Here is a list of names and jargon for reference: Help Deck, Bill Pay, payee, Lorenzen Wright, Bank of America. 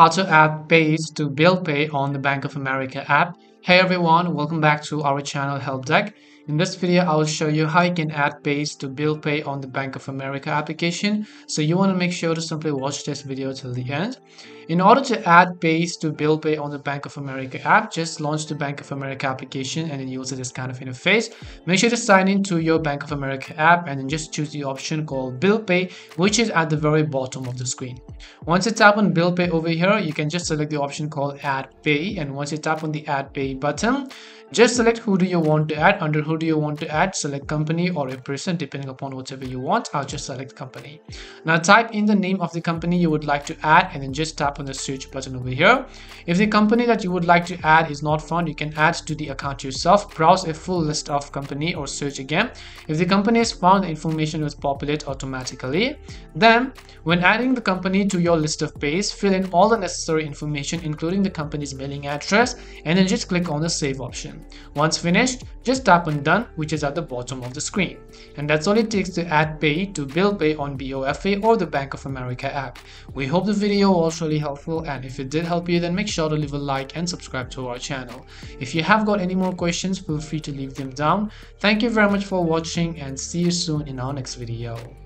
How to add Pays to Bill Pay on the Bank of America app. Hey everyone, welcome back to our channel Help Deck. In this video, I will show you how you can add Pays to Bill Pay on the Bank of America application. So you want to make sure to simply watch this video till the end. In order to add Pays to Bill Pay on the Bank of America app, just launch the Bank of America application and then you'll see this kind of interface. Make sure to sign in to your Bank of America app and then just choose the option called Bill Pay, which is at the very bottom of the screen. Once you tap on Bill Pay over here, you can just select the option called Add Pay, and once you tap on the Add Pay button, just select who do you want to add. Under who do you want to add, select company or a person depending upon whatever you want. I'll just select company. Now type in the name of the company you would like to add and then just tap on the search button over here. If the company that you would like to add is not found, you can add to the account yourself. Browse a full list of company or search again. If the company is found, the information will populate automatically. Then when adding the company to your list of pays, fill in all the necessary information including the company's mailing address and then just click on the save option. Once finished, just tap on Done, which is at the bottom of the screen. And that's all it takes to add Pay to Bill Pay on BOFA or the Bank of America app. We hope the video was really helpful, and if it did help you, then make sure to leave a like and subscribe to our channel. If you have got any more questions, feel free to leave them down. Thank you very much for watching and see you soon in our next video.